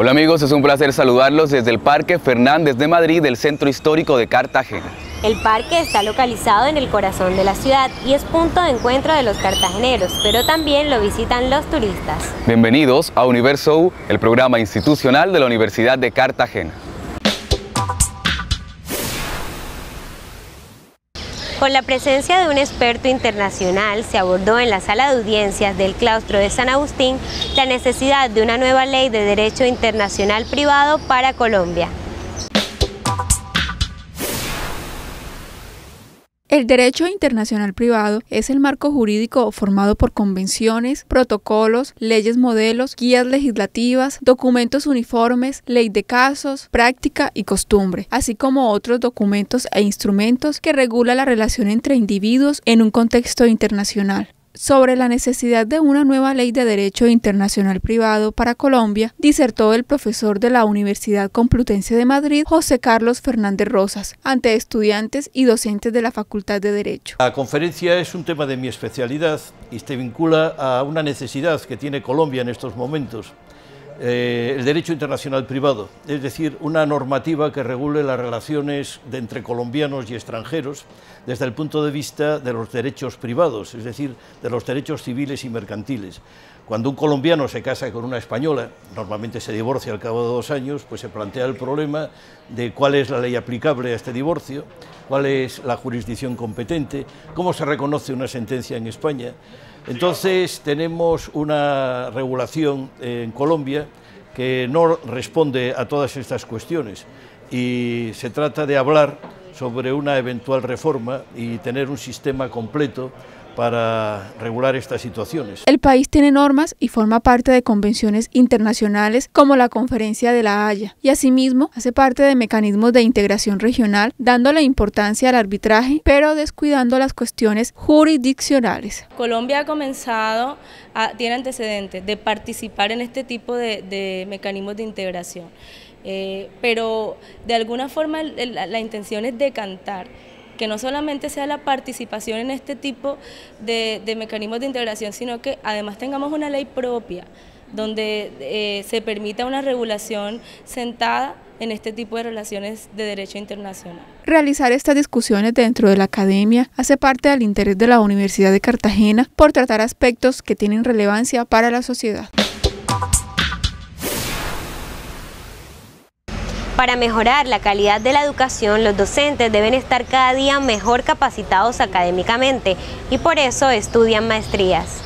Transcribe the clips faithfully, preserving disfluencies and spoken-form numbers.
Hola amigos, es un placer saludarlos desde el Parque Fernández de Madrid, del Centro Histórico de Cartagena. El parque está localizado en el corazón de la ciudad y es punto de encuentro de los cartageneros, pero también lo visitan los turistas. Bienvenidos a Universo U, el programa institucional de la Universidad de Cartagena. Con la presencia de un experto internacional se abordó en la sala de audiencias del claustro de San Agustín la necesidad de una nueva ley de derecho internacional privado para Colombia. El derecho internacional privado es el marco jurídico formado por convenciones, protocolos, leyes modelos, guías legislativas, documentos uniformes, ley de casos, práctica y costumbre, así como otros documentos e instrumentos que regula la relación entre individuos en un contexto internacional. Sobre la necesidad de una nueva ley de derecho internacional privado para Colombia, disertó el profesor de la Universidad Complutense de Madrid, José Carlos Fernández Rosas, ante estudiantes y docentes de la Facultad de Derecho. La conferencia es un tema de mi especialidad y se vincula a una necesidad que tiene Colombia en estos momentos, eh, el derecho internacional privado, es decir, una normativa que regule las relaciones de entre colombianos y extranjeros, desde el punto de vista de los derechos privados, es decir, de los derechos civiles y mercantiles. Cuando un colombiano se casa con una española, normalmente se divorcia al cabo de dos años, pues se plantea el problema de cuál es la ley aplicable a este divorcio, cuál es la jurisdicción competente, cómo se reconoce una sentencia en España. Entonces tenemos una regulación en Colombia que no responde a todas estas cuestiones y se trata de hablar sobre una eventual reforma y tener un sistema completo para regular estas situaciones. El país tiene normas y forma parte de convenciones internacionales como la Conferencia de la Haya y asimismo hace parte de mecanismos de integración regional, dándole importancia al arbitraje pero descuidando las cuestiones jurisdiccionales. Colombia ha comenzado, a, tiene antecedentes de participar en este tipo de, de mecanismos de integración, eh, pero de alguna forma la, la intención es decantar que no solamente sea la participación en este tipo de, de mecanismos de integración, sino que además tengamos una ley propia, donde eh, se permita una regulación sentada en este tipo de relaciones de derecho internacional. Realizar estas discusiones dentro de la academia hace parte del interés de la Universidad de Cartagena por tratar aspectos que tienen relevancia para la sociedad. Para mejorar la calidad de la educación, los docentes deben estar cada día mejor capacitados académicamente y por eso estudian maestrías.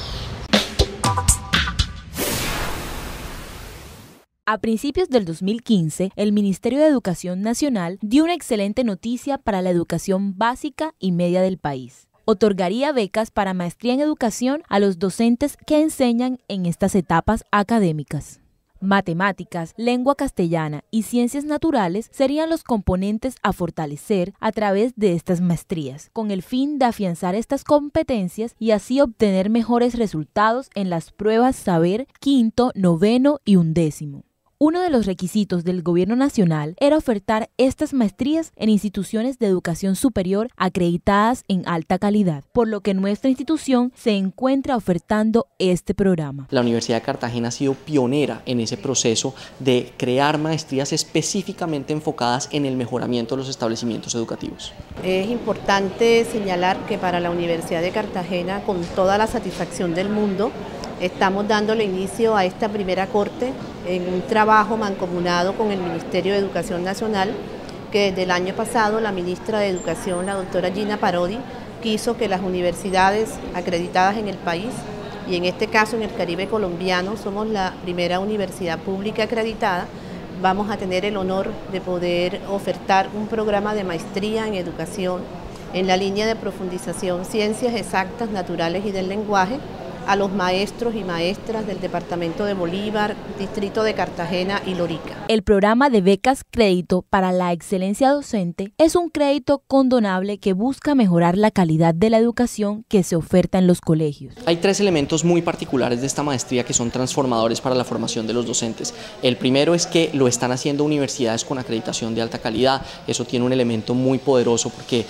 A principios del dos mil quince, el Ministerio de Educación Nacional dio una excelente noticia para la educación básica y media del país. Otorgaría becas para maestría en educación a los docentes que enseñan en estas etapas académicas. Matemáticas, lengua castellana y ciencias naturales serían los componentes a fortalecer a través de estas maestrías, con el fin de afianzar estas competencias y así obtener mejores resultados en las pruebas saber quinto, noveno y undécimo. Uno de los requisitos del Gobierno Nacional era ofertar estas maestrías en instituciones de educación superior acreditadas en alta calidad, por lo que nuestra institución se encuentra ofertando este programa. La Universidad de Cartagena ha sido pionera en ese proceso de crear maestrías específicamente enfocadas en el mejoramiento de los establecimientos educativos. Es importante señalar que para la Universidad de Cartagena, con toda la satisfacción del mundo, estamos dándole inicio a esta primera corte en un trabajo mancomunado con el Ministerio de Educación Nacional, que desde el año pasado la ministra de Educación, la doctora Gina Parodi, quiso que las universidades acreditadas en el país, y en este caso en el Caribe colombiano, somos la primera universidad pública acreditada, vamos a tener el honor de poder ofertar un programa de maestría en educación en la línea de profundización ciencias exactas, naturales y del lenguaje, a los maestros y maestras del departamento de Bolívar, distrito de Cartagena y Lorica. El programa de becas crédito para la excelencia docente es un crédito condonable que busca mejorar la calidad de la educación que se oferta en los colegios. Hay tres elementos muy particulares de esta maestría que son transformadores para la formación de los docentes. El primero es que lo están haciendo universidades con acreditación de alta calidad. Eso tiene un elemento muy poderoso porque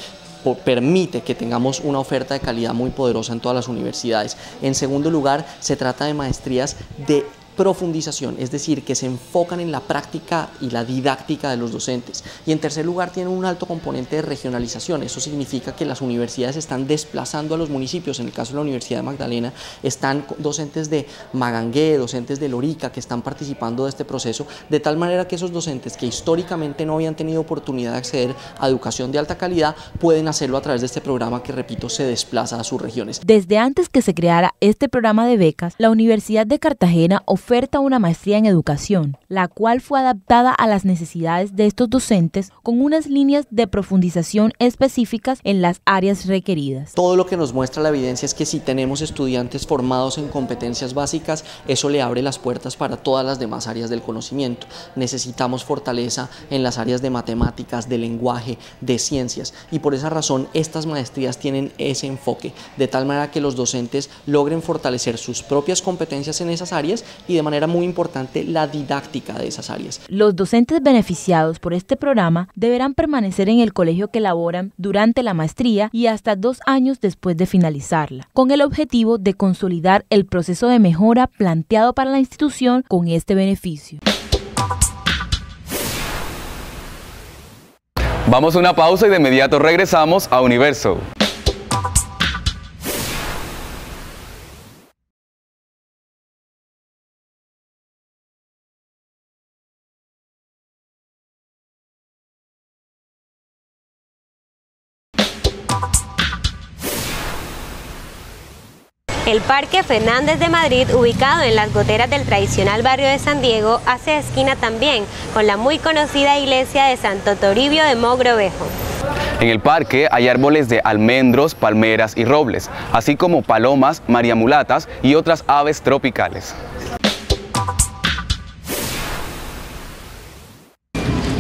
permite que tengamos una oferta de calidad muy poderosa en todas las universidades. En segundo lugar, se trata de maestrías de profundización, es decir, que se enfocan en la práctica y la didáctica de los docentes. Y en tercer lugar, tienen un alto componente de regionalización. Eso significa que las universidades están desplazando a los municipios. En el caso de la Universidad de Magdalena, están docentes de Magangué, docentes de Lorica, que están participando de este proceso, de tal manera que esos docentes que históricamente no habían tenido oportunidad de acceder a educación de alta calidad, pueden hacerlo a través de este programa que, repito, se desplaza a sus regiones. Desde antes que se creara este programa de becas, la Universidad de Cartagena oferta una maestría en educación, la cual fue adaptada a las necesidades de estos docentes con unas líneas de profundización específicas en las áreas requeridas. Todo lo que nos muestra la evidencia es que si tenemos estudiantes formados en competencias básicas, eso le abre las puertas para todas las demás áreas del conocimiento. Necesitamos fortaleza en las áreas de matemáticas, de lenguaje, de ciencias, y por esa razón estas maestrías tienen ese enfoque, de tal manera que los docentes logren fortalecer sus propias competencias en esas áreas y, de manera muy importante, la didáctica de esas áreas. Los docentes beneficiados por este programa deberán permanecer en el colegio que laboran durante la maestría y hasta dos años después de finalizarla, con el objetivo de consolidar el proceso de mejora planteado para la institución con este beneficio. Vamos a una pausa y de inmediato regresamos a Universo. El Parque Fernández de Madrid, ubicado en las goteras del tradicional barrio de San Diego, hace esquina también con la muy conocida iglesia de Santo Toribio de Mogrovejo. En el parque hay árboles de almendros, palmeras y robles, así como palomas, mariamulatas y otras aves tropicales.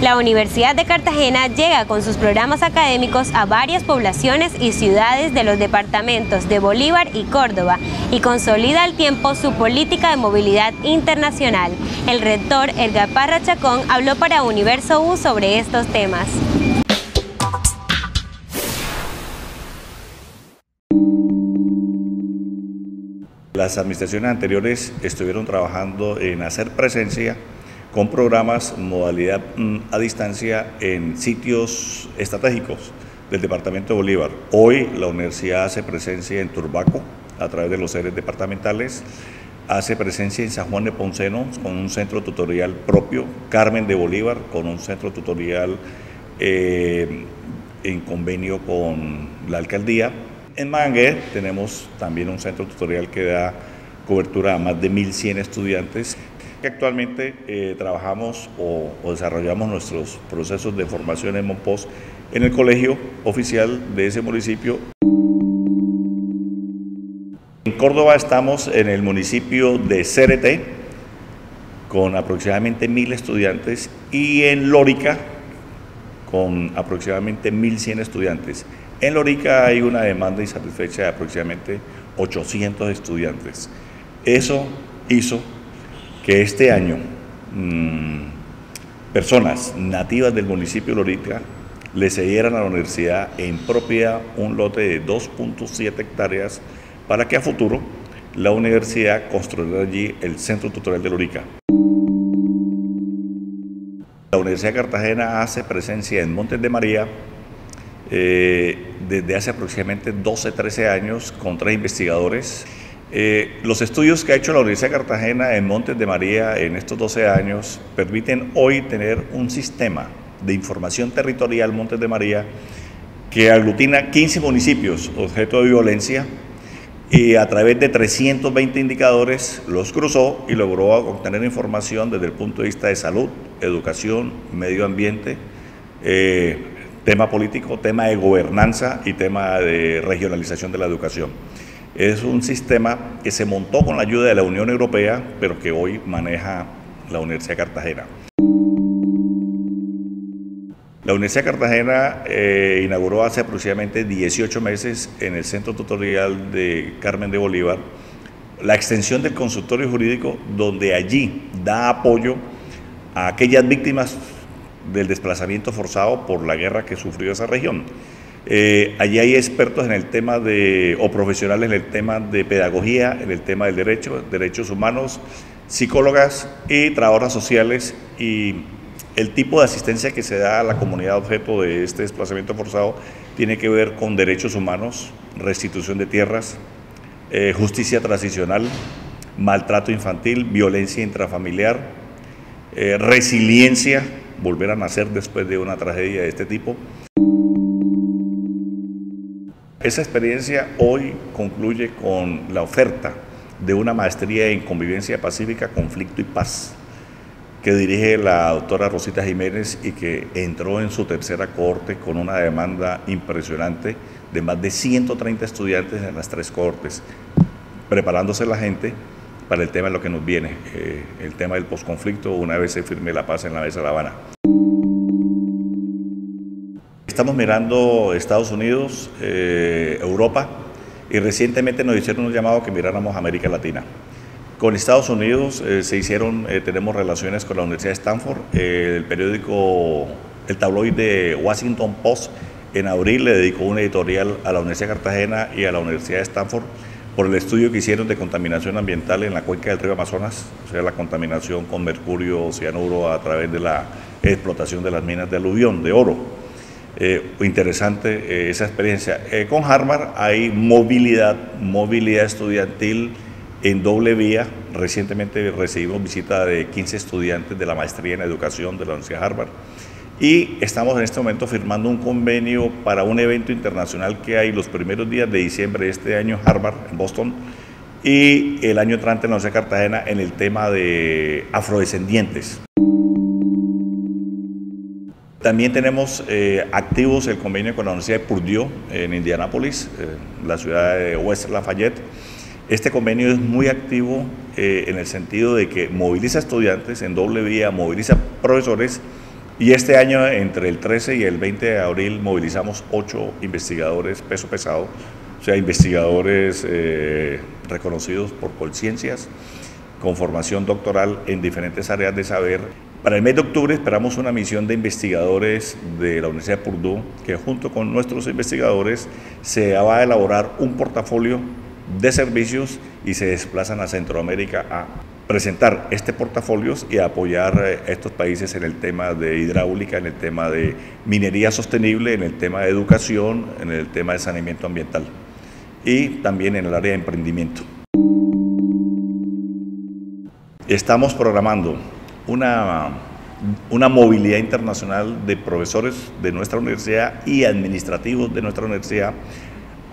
La Universidad de Cartagena llega con sus programas académicos a varias poblaciones y ciudades de los departamentos de Bolívar y Córdoba y consolida al tiempo su política de movilidad internacional. El rector Edgar Parra Chacón habló para Universo U sobre estos temas. Las administraciones anteriores estuvieron trabajando en hacer presencia con programas, modalidad a distancia en sitios estratégicos del Departamento de Bolívar. Hoy la universidad hace presencia en Turbaco a través de los sedes departamentales, hace presencia en San Juan de Ponceno con un centro tutorial propio, Carmen de Bolívar con un centro tutorial eh, en convenio con la alcaldía. En Magangué tenemos también un centro tutorial que da cobertura a más de mil cien estudiantes. Actualmente eh, trabajamos o, o desarrollamos nuestros procesos de formación en Monpos en el colegio oficial de ese municipio. En Córdoba estamos en el municipio de Cereté con aproximadamente mil estudiantes y en Lorica con aproximadamente mil cien estudiantes. En Lorica hay una demanda insatisfecha de aproximadamente ochocientos estudiantes. Eso hizo que este año mmm, personas nativas del municipio de Lorica le cedieran a la universidad en propiedad un lote de dos punto siete hectáreas para que a futuro la universidad construyera allí el centro tutorial de Lorica. La Universidad de Cartagena hace presencia en Montes de María eh, desde hace aproximadamente doce, trece años con tres investigadores. Eh, los estudios que ha hecho la Universidad de Cartagena en Montes de María en estos doce años permiten hoy tener un sistema de información territorial Montes de María que aglutina quince municipios objeto de violencia y a través de trescientos veinte indicadores los cruzó y logró obtener información desde el punto de vista de salud, educación, medio ambiente, eh, tema político, tema de gobernanza y tema de regionalización de la educación. Es un sistema que se montó con la ayuda de la Unión Europea, pero que hoy maneja la Universidad de Cartagena. La Universidad de Cartagena eh, inauguró hace aproximadamente dieciocho meses en el Centro Tutorial de Carmen de Bolívar la extensión del consultorio jurídico, donde allí da apoyo a aquellas víctimas del desplazamiento forzado por la guerra que sufrió esa región. Eh, allí hay expertos en el tema de, o profesionales en el tema de pedagogía, en el tema del derecho, derechos humanos, psicólogas y trabajadoras sociales, y el tipo de asistencia que se da a la comunidad objeto de este desplazamiento forzado tiene que ver con derechos humanos, restitución de tierras, eh, justicia transicional, maltrato infantil, violencia intrafamiliar, eh, resiliencia, volver a nacer después de una tragedia de este tipo. Esa experiencia hoy concluye con la oferta de una maestría en convivencia pacífica, conflicto y paz, que dirige la doctora Rosita Jiménez y que entró en su tercera cohorte con una demanda impresionante de más de ciento treinta estudiantes en las tres cohortes, preparándose la gente para el tema de lo que nos viene, eh, el tema del posconflicto, una vez se firme la paz en la mesa de La Habana. Estamos mirando Estados Unidos, eh, Europa, y recientemente nos hicieron un llamado que miráramos América Latina. Con Estados Unidos eh, se hicieron, eh, tenemos relaciones con la Universidad de Stanford. Eh, el periódico, el tabloide Washington Post, en abril le dedicó un editorial a la Universidad de Cartagena y a la Universidad de Stanford por el estudio que hicieron de contaminación ambiental en la cuenca del río Amazonas, o sea, la contaminación con mercurio, cianuro, a través de la explotación de las minas de aluvión, de oro. Eh, interesante eh, esa experiencia. Eh, con Harvard hay movilidad, movilidad estudiantil, en doble vía. Recientemente recibimos visita de quince estudiantes de la maestría en educación de la Universidad de Harvard. Y estamos en este momento firmando un convenio para un evento internacional que hay los primeros días de diciembre de este año en Harvard, en Boston, y el año entrante en la Universidad de Cartagena en el tema de afrodescendientes. También tenemos eh, activos el convenio con la Universidad de Purdue en Indianápolis, eh, la ciudad de West Lafayette. Este convenio es muy activo eh, en el sentido de que moviliza estudiantes en doble vía, moviliza profesores, y este año entre el trece y el veinte de abril movilizamos ocho investigadores peso pesado, o sea, investigadores eh, reconocidos por Colciencias, con formación doctoral en diferentes áreas de saber. Para el mes de octubre esperamos una misión de investigadores de la Universidad de Purdue, que junto con nuestros investigadores se va a elaborar un portafolio de servicios y se desplazan a Centroamérica a presentar este portafolio y a apoyar a estos países en el tema de hidráulica, en el tema de minería sostenible, en el tema de educación, en el tema de saneamiento ambiental y también en el área de emprendimiento. Estamos programando una, una movilidad internacional de profesores de nuestra universidad y administrativos de nuestra universidad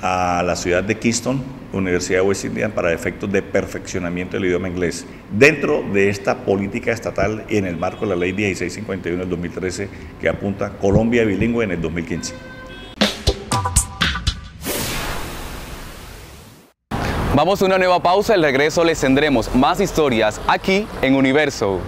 a la ciudad de Kingston, Universidad de West Indian, para efectos de perfeccionamiento del idioma inglés, dentro de esta política estatal y en el marco de la Ley dieciséis cincuenta y uno del dos mil trece, que apunta a Colombia bilingüe en el dos mil quince. Vamos a una nueva pausa, al regreso les tendremos más historias aquí en Universo U.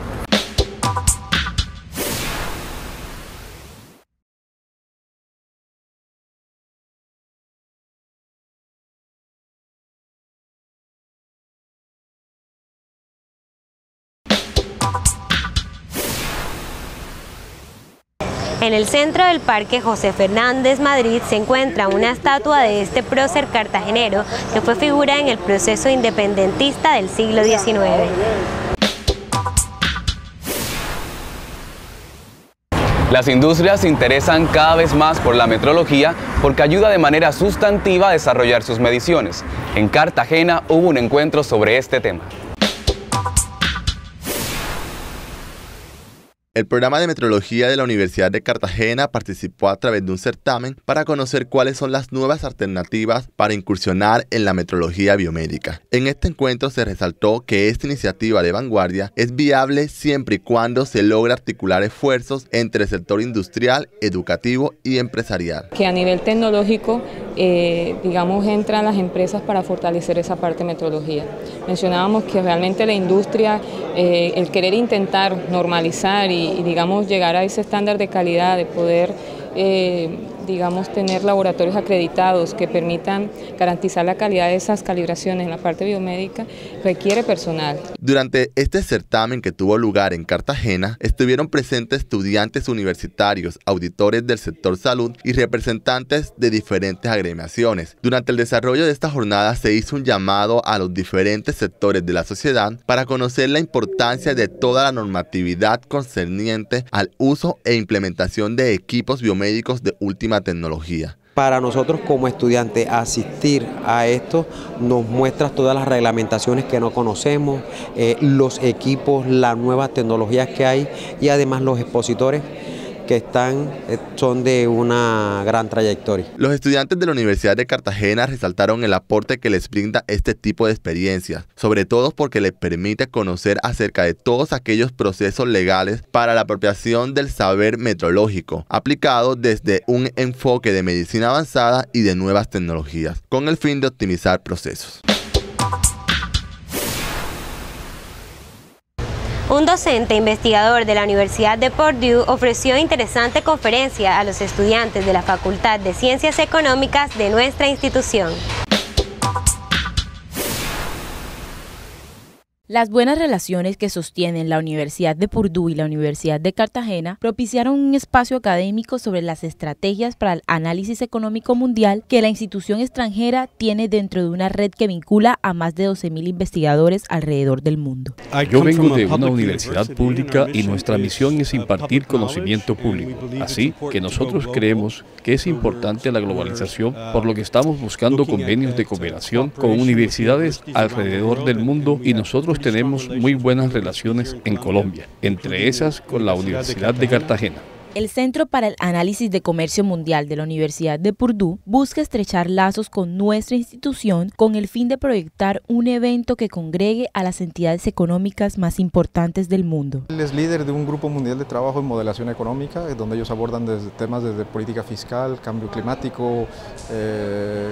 En el centro del Parque José Fernández Madrid se encuentra una estatua de este prócer cartagenero que fue figura en el proceso independentista del siglo diecinueve. Las industrias se interesan cada vez más por la metrología porque ayuda de manera sustantiva a desarrollar sus mediciones. En Cartagena hubo un encuentro sobre este tema. El programa de metrología de la Universidad de Cartagena participó a través de un certamen para conocer cuáles son las nuevas alternativas para incursionar en la metrología biomédica. En este encuentro se resaltó que esta iniciativa de vanguardia es viable siempre y cuando se logre articular esfuerzos entre el sector industrial, educativo y empresarial. Que a nivel tecnológico, eh, digamos, entran las empresas para fortalecer esa parte de metrología. Mencionábamos que realmente la industria, eh, el querer intentar normalizar y y digamos llegar a ese estándar de calidad, de poder eh, digamos, tener laboratorios acreditados que permitan garantizar la calidad de esas calibraciones en la parte biomédica, requiere personal. Durante este certamen que tuvo lugar en Cartagena, estuvieron presentes estudiantes universitarios, auditores del sector salud y representantes de diferentes agremiaciones. Durante el desarrollo de esta jornada se hizo un llamado a los diferentes sectores de la sociedad para conocer la importancia de toda la normatividad concerniente al uso e implementación de equipos biomédicos de última tecnología. Para nosotros como estudiantes asistir a esto nos muestra todas las reglamentaciones que no conocemos, eh, los equipos, las nuevas tecnologías que hay y además los expositores que están, son de una gran trayectoria. Los estudiantes de la Universidad de Cartagena resaltaron el aporte que les brinda este tipo de experiencias, sobre todo porque les permite conocer acerca de todos aquellos procesos legales para la apropiación del saber metrológico, aplicado desde un enfoque de medicina avanzada y de nuevas tecnologías, con el fin de optimizar procesos. Un docente investigador de la Universidad de Purdue ofreció interesante conferencia a los estudiantes de la Facultad de Ciencias Económicas de nuestra institución. Las buenas relaciones que sostienen la Universidad de Purdue y la Universidad de Cartagena propiciaron un espacio académico sobre las estrategias para el análisis económico mundial que la institución extranjera tiene dentro de una red que vincula a más de doce mil investigadores alrededor del mundo. Yo vengo de una universidad pública y nuestra misión es impartir conocimiento público. Así que nosotros creemos que es importante la globalización, por lo que estamos buscando convenios de cooperación con universidades alrededor del mundo y nosotros tenemos muy buenas relaciones en Colombia, entre esas con la Universidad de Cartagena. El Centro para el Análisis de Comercio Mundial de la Universidad de Purdue busca estrechar lazos con nuestra institución con el fin de proyectar un evento que congregue a las entidades económicas más importantes del mundo. Él es líder de un grupo mundial de trabajo en modelación económica, donde ellos abordan desde temas desde política fiscal, cambio climático, eh,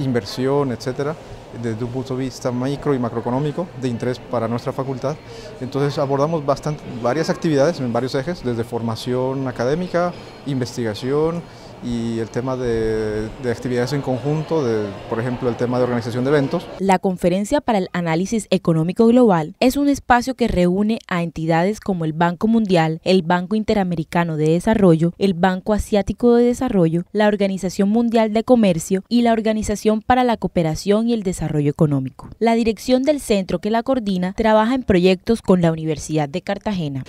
inversión, etcétera, desde un punto de vista micro y macroeconómico de interés para nuestra facultad. Entonces abordamos bastante, varias actividades en varios ejes, desde formación académica, investigación y el tema de, de actividades en conjunto, de, por ejemplo, el tema de organización de eventos. La Conferencia para el Análisis Económico Global es un espacio que reúne a entidades como el Banco Mundial, el Banco Interamericano de Desarrollo, el Banco Asiático de Desarrollo, la Organización Mundial de Comercio y la Organización para la Cooperación y el Desarrollo Económico. La dirección del centro que la coordina trabaja en proyectos con la Universidad de Cartagena.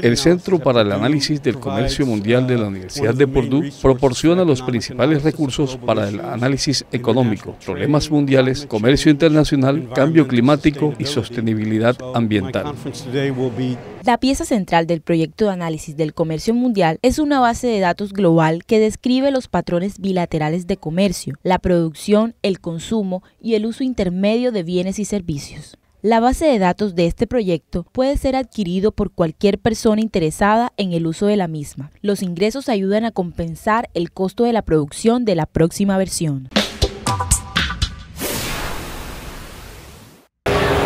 El Centro para el Análisis del Comercio Mundial de la Universidad La Universidad de Purdue proporciona los principales recursos para el análisis económico, problemas mundiales, comercio internacional, cambio climático y sostenibilidad ambiental. La pieza central del proyecto de análisis del comercio mundial es una base de datos global que describe los patrones bilaterales de comercio, la producción, el consumo y el uso intermedio de bienes y servicios. La base de datos de este proyecto puede ser adquirido por cualquier persona interesada en el uso de la misma. Los ingresos ayudan a compensar el costo de la producción de la próxima versión.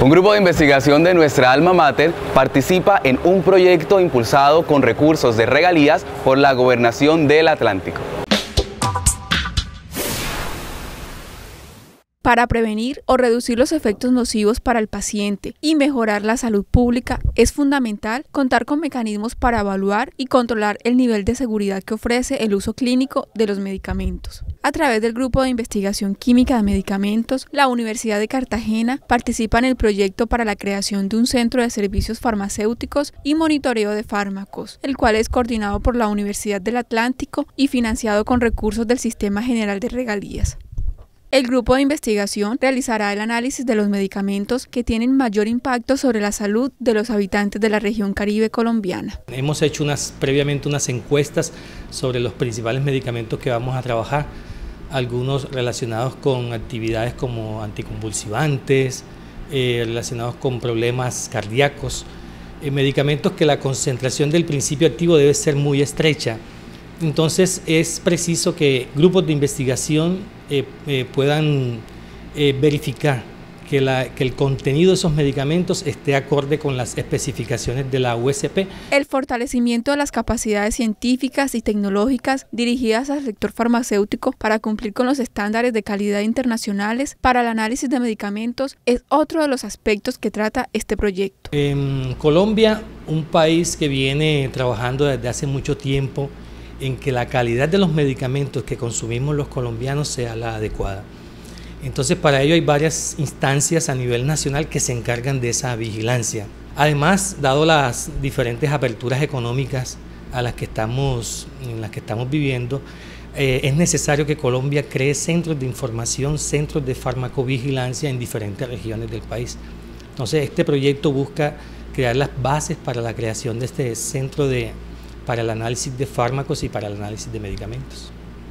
Un grupo de investigación de nuestra alma mater participa en un proyecto impulsado con recursos de regalías por la Gobernación del Atlántico. Para prevenir o reducir los efectos nocivos para el paciente y mejorar la salud pública, es fundamental contar con mecanismos para evaluar y controlar el nivel de seguridad que ofrece el uso clínico de los medicamentos. A través del Grupo de Investigación Química de Medicamentos, la Universidad de Cartagena participa en el proyecto para la creación de un centro de servicios farmacéuticos y monitoreo de fármacos, el cual es coordinado por la Universidad del Atlántico y financiado con recursos del Sistema General de Regalías. El grupo de investigación realizará el análisis de los medicamentos que tienen mayor impacto sobre la salud de los habitantes de la región Caribe colombiana. Hemos hecho unas, previamente unas encuestas sobre los principales medicamentos que vamos a trabajar, algunos relacionados con actividades como anticonvulsivantes, eh, relacionados con problemas cardíacos, eh, medicamentos que la concentración del principio activo debe ser muy estrecha. Entonces es preciso que grupos de investigación eh, eh, puedan eh, verificar que, la, que el contenido de esos medicamentos esté acorde con las especificaciones de la U S P. El fortalecimiento de las capacidades científicas y tecnológicas dirigidas al sector farmacéutico para cumplir con los estándares de calidad internacionales para el análisis de medicamentos es otro de los aspectos que trata este proyecto. En Colombia, un país que viene trabajando desde hace mucho tiempo en que la calidad de los medicamentos que consumimos los colombianos sea la adecuada. Entonces, para ello hay varias instancias a nivel nacional que se encargan de esa vigilancia. Además, dado las diferentes aperturas económicas a las que estamos, en las que estamos viviendo, eh, es necesario que Colombia cree centros de información, centros de farmacovigilancia en diferentes regiones del país. Entonces, este proyecto busca crear las bases para la creación de este centro de, para el análisis de fármacos y para el análisis de medicamentos.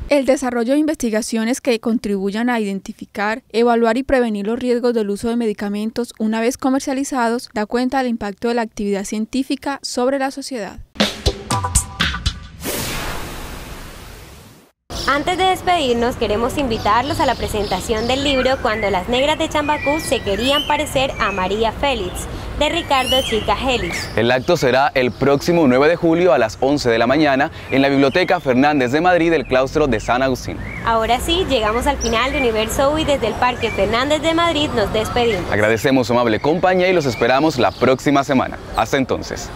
El desarrollo de investigaciones que contribuyan a identificar, evaluar y prevenir los riesgos del uso de medicamentos una vez comercializados da cuenta del impacto de la actividad científica sobre la sociedad. Antes de despedirnos, queremos invitarlos a la presentación del libro Cuando las negras de Chambacú se querían parecer a María Félix, de Ricardo Chica Helis. El acto será el próximo nueve de julio a las once de la mañana en la Biblioteca Fernández de Madrid del claustro de San Agustín. Ahora sí, llegamos al final de Universo U y desde el Parque Fernández de Madrid nos despedimos. Agradecemos su amable compañía y los esperamos la próxima semana. Hasta entonces.